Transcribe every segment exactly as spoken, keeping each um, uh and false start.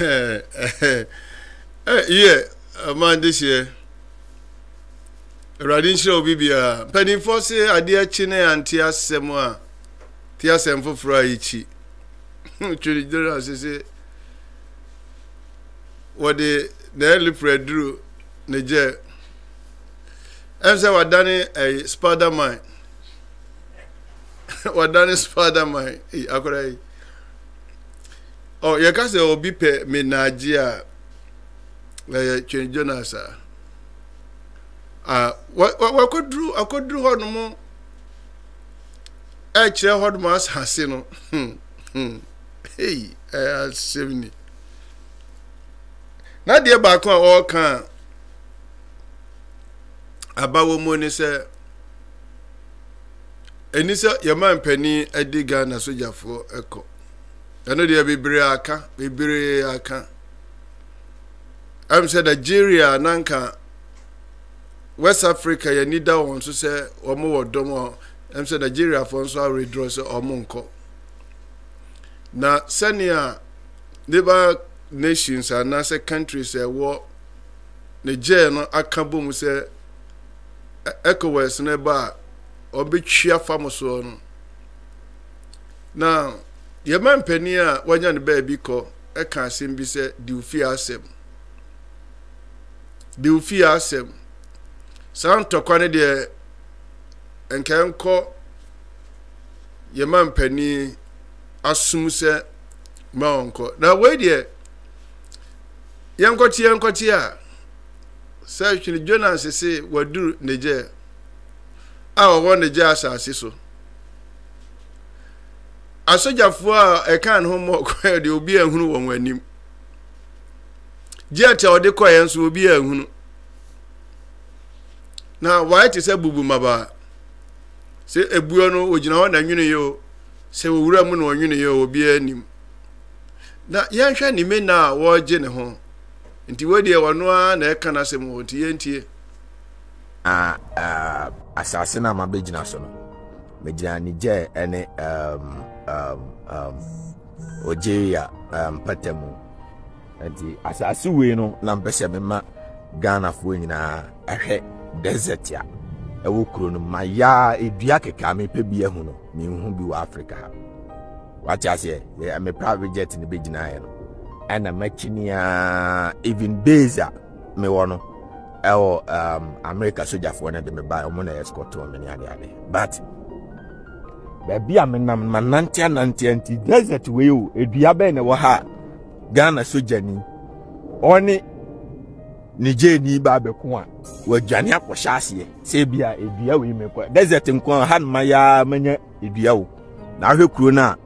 yeah, man, this year. Radinshire obibia. Penifo se adia chine anti asemwa. Ti asemfo fra ichi. Twene Jonas se wode na eli predru Niger. Em se wadane eh Spiderman. Wadane Spiderman. Eh akorai. Oh, you can say obi pe me Nigeria. Eh Twene Jonas ah. Ah, what what could do? I could do hard more. I chair hard mass has no. Hm, hm. Hey, I seventy. Now, dear back on all can about woman is a and is a your man penny a digger and a soldier for a co. I know there be breaka, be breaka. I'm said Nigeria, Nanka. West Africa, you need that one to say, or more, domo. I'm saying Nigeria for so I withdraw or monko. Now, Senia, neighbor nations and other countries say, what Nigeria no Akabum say, ECOWAS neighbor, or be cheer famous one. Now, your man Penia, when you're the baby call, I can't seem be said, do you fear them? Do you fear them? Some tokwane de enkenko ye man pani asum se manko na we de yenkoti yenkoti a se Twene Jonas se waduru Niger a wo Niger asase so asojafo a e kan ho mo kwa de obi ahunu won wanim jete ode koyen so obi ahunu. Now, why it is a bubu maba? Say a buono, which now and you know, say we will run on you know, be any. Now, young shiny men now, war general. And to where they were no one, I can ask them what T N T. Ah, ah, assassin, I'm a bejinason. Majani J and um, um, um, Ojeria, um, Patemo. And the assassino, Lampesabima, Ghana Fuina, a head. Desert ya ewo kuro no maya edua keka me pebia hu no me hu bi wa Africa what ya say me private jet ni begina ye no ana machinia even beza me wono ewo um America soldier for na de me buy omo na escort o me ni ade ade but baby am nam manante anante anti desert we o edua be na wo ha Ghana soldier ni oni Niger ni ba be ko a wadwane akwohya ase se bia edua we me kwa desert nko han maya manya edua wo na ahwe kuro na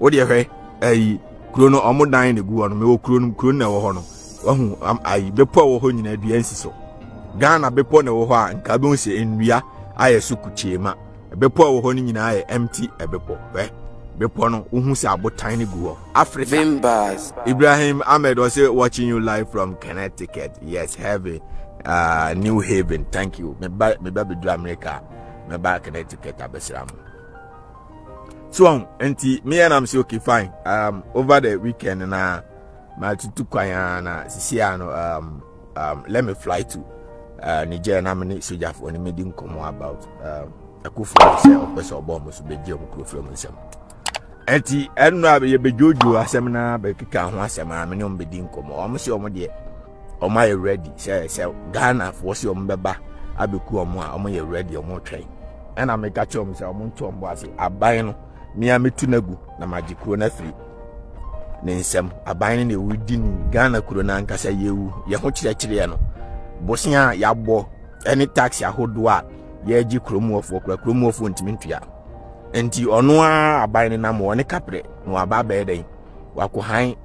wo de hwe ai kuro no omodan ne guo no me wo kuro no kuro na wo ho no wahu ai bepo wo ho nyina edua nsi so Ghana bepo na wo ho a nka be se enua aye sukuchiema bepo wo ho ni nyina aye empty ebepo we bepo no wo hu se abotan ne guo Africa members Ibrahim Ahmed was watching you live from Connecticut. Yes, heavy uh New Haven. Thank you. Me ba me ba do America, me ba Connecticut abesram. So um enti me and I'm say okay fine. Um over the weekend na ma tutu kwan na sisi ano um um let me fly to uh Nigeria na me soja for me di nkomo about um akufo say opeso obo mo so be je mo kro from nsem. Enti enu abi ye be jojo asem na be kika ho asem na me no be di nkomo. O mo say o mo de Om I ready? Say, say Ghana for your mbeba. I be cool more. Om I ready? Om train. And I make a chum. Say Om to Om basi. Abino. Me I me tunegu. Na magic corona free. Nensem. Abino ne within Ghana corona nkasa yewu. Yeho chile chile ano. Bosnia yabo. Any tax ya hodwa. Yeji kromo for kromo for intimintu ya. Enti onwa abino na mo ne kapre. No ababa eden. Wakuhai.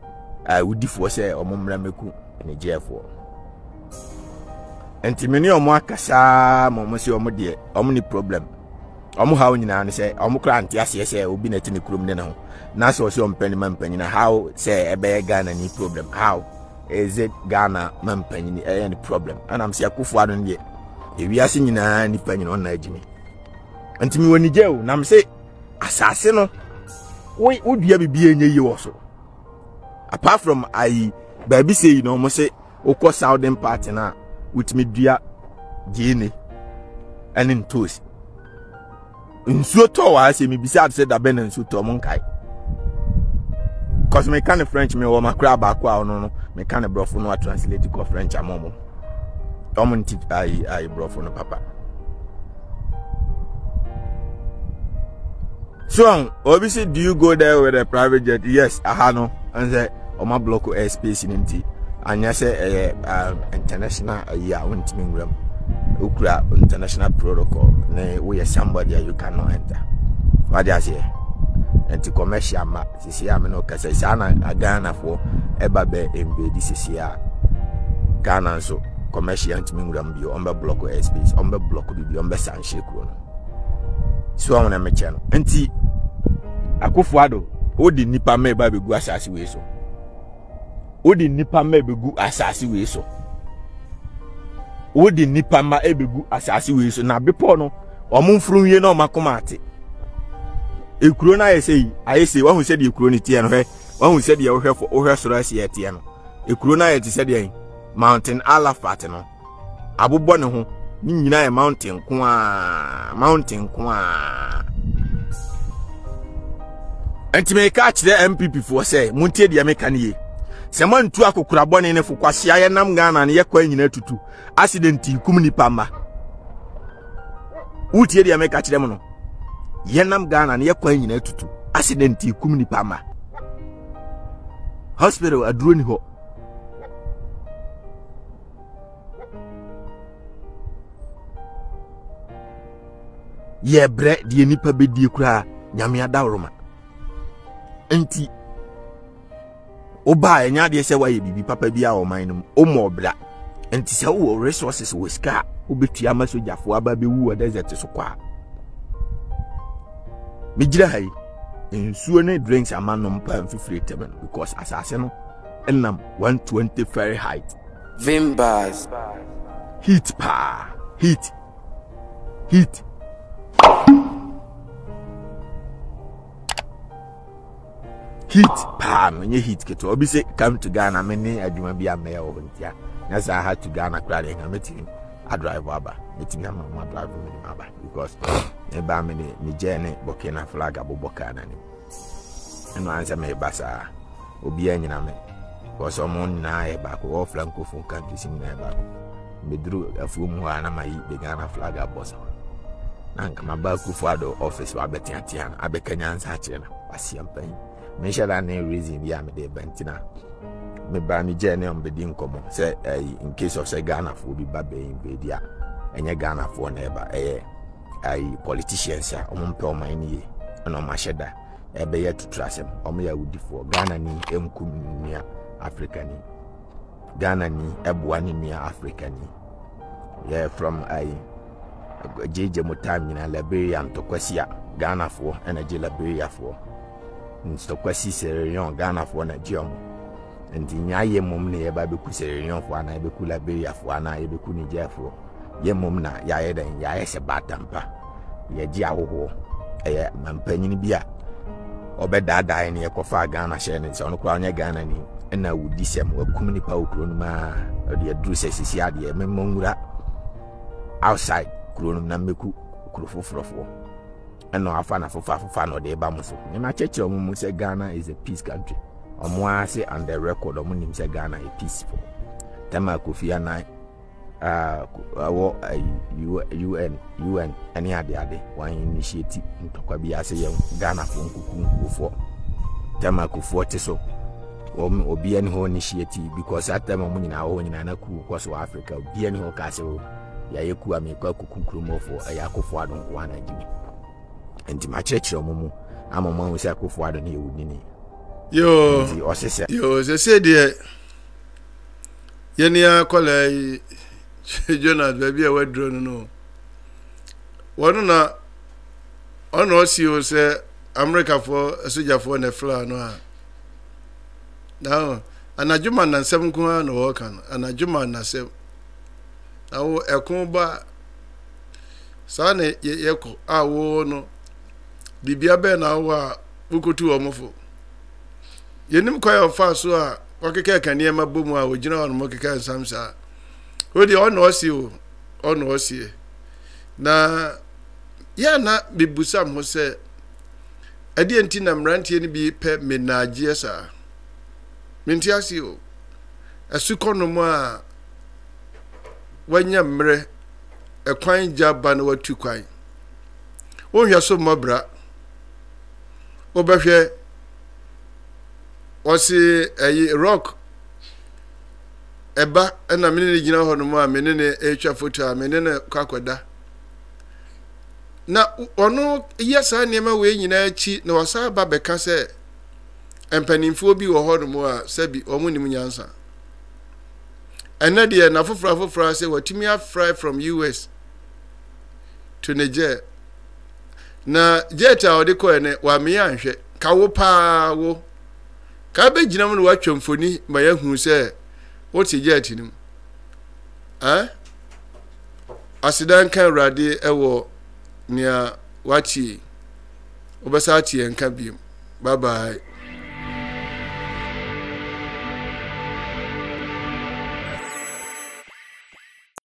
I would differ say Om mrameku. Nigeria for Antimini or Marcasa, Monsieur Modier, Omni problem. Omu how in an say, Omukrant, yes, yes, will be net in the room now. Now, so some penny mampen, how say a bear gun any problem? How is it Ghana mampen any problem? And I'm say a kufuad on ye. If we are singing any penny on Nigeria. Antimi when you go, Nam say, Assassin, we would be a be also. Apart from I. Baby say, you know, must say, Oko Southern Party now, with me, dear, Jenny, and in toast. In so tall, I say, me besides said that Ben and so tall monkey. Cause me can't French, me or my crab, no, no, me can't bro for no translate to French, a momo. Common tip, I, I bro for no papa. So, obviously, do you go there with a private jet? Yes, I had no. And say, on my block of airspace in N T. And I say, uh, uh, international, uh, yeah, I want to mean, Ukra, international protocol. Nay, we are somebody you cannot enter. What do I say? And to commercial, ma, C C R, I'm not because I'm Ghana for Ebabe invade C C R. Ghana, so commercial, and to mean, on the block of airspace, on the block of the on the Sanshake one. So I want to make channel. And see, I go for do. Odi nipa me ba be gu asasi we so. Odi nipa me be gu asasi we so. Odi nipa ma e be gu asasi we so. Na bepo no, omo mfrunwe na omakoma ate. Ekuro na yesei, ayesei won hu se de ekuro ni tie no he. Won hu se de ohwe for ohwe soro ase tie no. Ekuro na yete se de mountain alafat no. Abobbo ne ho, ni nyina e mountain ko a, mountain ko a. Enti me catch the M P P for say montie dia me kan ye se mantu akokura bone ne fo kwase aye nam Ghana ne ye kwa nyina tutu accident ikum ni pama utie dia me catch them no ye nam Ghana ne ye kwa nyina tutu accident ikum ni pama hospital aduro ni ho ye bre die nipa be die kura nyame adawroma Enti Oba enya de se waye bibi papa bia o man num o mo bra Enti se wo resources wo ska obetua ma sojafo aba be wu desert so kwa Migira hai ensuo ne drinks amanom pa mfifrete men because asase no enam one twenty Fahrenheit Vimbas heat pa heat heat Heat, pam, when you heat, Keto, obviously come to Ghana, many I do not be a mayor of India. Yes, I had to Ghana crying and meeting. I drive over, meeting my driver, because a bammy, Nigerian, Burkina, flag, Abu Bokan, and answer me, Bassa, Obianame, or someone nigh back, or Francophone countries in my back. Me drew a full moon, and I eat the Ghana flag, a bosom. Nanka, my back, Kufado office, Wabetian, Abekanyan's hatching, a champagne. Me shall I name reason yeah me de bentina. Me ba me journey on bedin komo. Say in case of say Ghana for be babe invade ya. Enye Ghana for neighbor eh ai politicians ya ompe o man ni na o ma sheda. E be ya tutrasem. Om ya wudi for Ghana ni emkum ni Africa ni. Ghana ni eboa ni ni Africa ni. Yeah from ai J J Mutami na Liberia and Tokwasiya Ghana for energy Liberia for Nstokwasi Serion Ghana for Nigeria and Nyaye mum ne ba be ku Serion for na be ku Liberia for na be ku Nigeria for ye mum na yae den yae se batampa ye ji awoho eh mampanyin bia obedada ne ekofa Ghana she ne so no kwa nya Ghana ni na wudi sem wakum ni pa okron ma odi adru sesisi ade memongura outside kronum na meku krofofrofo and no afana for far for no de bamuso. In a church, Omo say Ghana is a peace country. Omo say on the record, Omo say Ghana is peaceful. Tema Kofi Annan, ah, U N, U N, any other day, one initiative. Ntokwabi ase Ghana for kuku for. Tema Kofi Teso, Omo Obi any whole initiative because at time Omo na whole na na kuku kwaso Africa. Obi any whole kaso ya yeku amekwa kuku kumo for ayako for adon kuana jimi. And my church, Momo, I'm a man who said, I don't hear with me. Yo, yo, as I said, dear Yenia, call a Jonas, baby, I was drawn. No, one on all, she was say, America for a soldier for a flower. No, now, and a German and seven kuan or can, and a German and seven. Now, a combat. Sane ye yeko, ah, wo no. Bibia be na wa uko tu omofo. Yenim kwa ya fa so a okeka ka ne ma bomu a ogyina ho no okeka samsa o de ono osi o ono osi na ya na bibusam ho se ade enti na mrantie ne bi pe menagye sa menti asi o asuko no mu a wanya mre ekwan jaba na watu kwan o hwa so mabra o ba hwe o si eh rock eba na menene gina ho no mu a menene etwa photo a menene kwakwada na ono yesa niema we nyina chi na wasa ba beka se empanimfo bi wo ho no mu a se bi omunim nyansa anade na fofra fofra se watimi afry from U S to Niger na jeta odiko ene wa me anhwe kawo pa wo ka be ginam no watwemfoni ma ya hu se woti jeti nim eh asidan kan rade ewo nia wachi obasati enka biem bye bye.